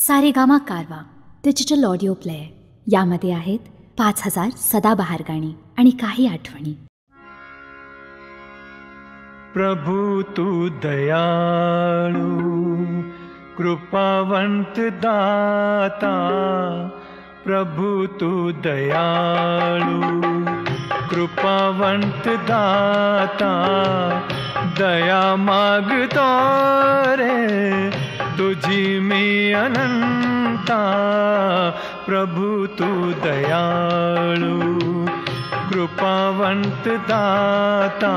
सारेगामा कारवा digital audio player यामध्ये आहेत 5000 सदाबहार गाणी आणि काही आठवणी। प्रभु तू दयाळू कृपावंत दाता, प्रभु तू दयाळू कृपावंत दाता, दया मागता रे तुझी में अनंता। प्रभु तू दयालु कृपावंत दाता,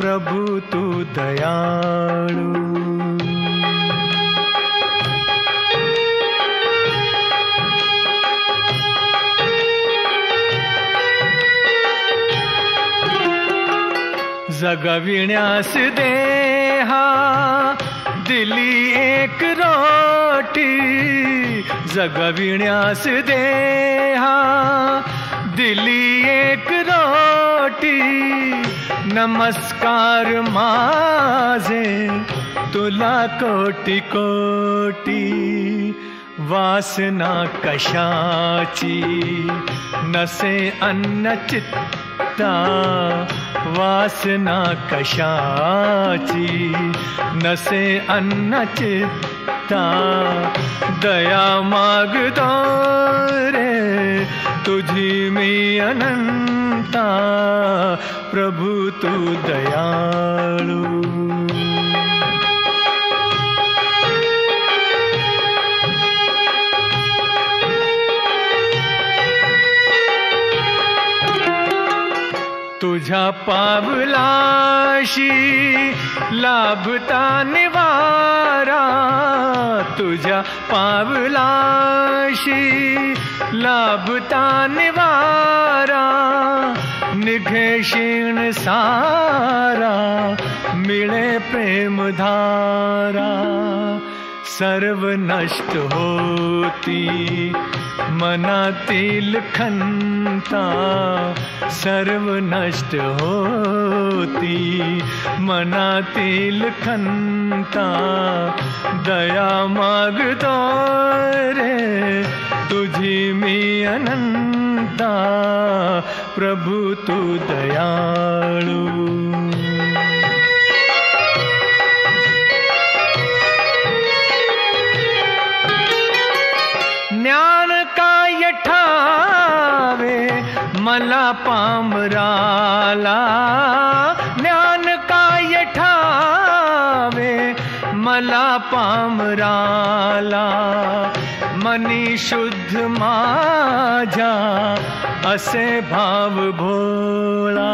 प्रभु तू दयालु। जगविण्यास देहा दिली एक रोटी, जगविण्यास देहा दिली एक रोटी, नमस्कार माझे तुला कोटी कोटी। वासना कशाची नसे अन्न चित्ता, वासना कशाची नसे अन्न चित्ता, दया मागतो रे तुझी मी अनंता। प्रभु तू दयाळू। तुझा पावलाशी लाभता निवारा, तुझा पावलाशी लाभता निवारा, निघे क्षीण सारा मिले प्रेम धारा। सर्व नष्ट होती मनातील खंता, सर्व नष्ट होती मनातील खंता, दया मागतो रे तुझी मी अनंता। प्रभु तू दयाळू। मला पामराला ज्ञान काय ठावे, मला पामराला मनी शुद्ध माझा असे भाव भोळा।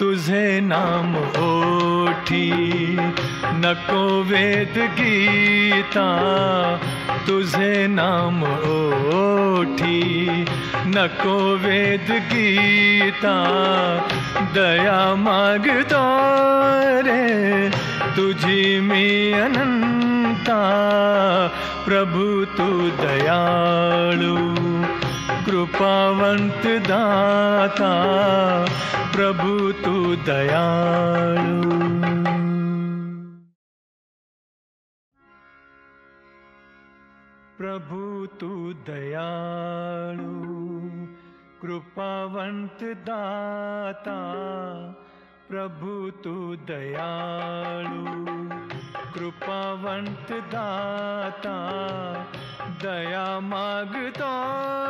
तुझे नाम ओठी नको वेद गीता, तुझे नाम ओठी नको वेद गीता, दया मागतो रे तुझी मी अनंता। प्रभु तू दयाळू कृपावंत दाता, प्रभु तू दयाळू। प्रभु तू दयाळू कृपावंत दाता, प्रभु तू दयाळू कृपावंत दाता, दया मागतो।